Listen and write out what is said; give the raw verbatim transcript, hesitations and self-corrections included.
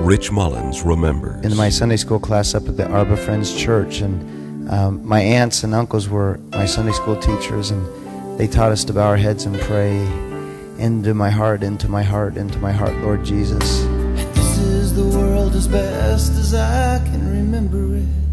Rich Mullins remembers. In my Sunday school class up at the Arba Friends Church, and um, my aunts and uncles were my Sunday school teachers, and they taught us to bow our heads and pray, into my heart, into my heart, into my heart, Lord Jesus. And this is the world as best as I can remember it.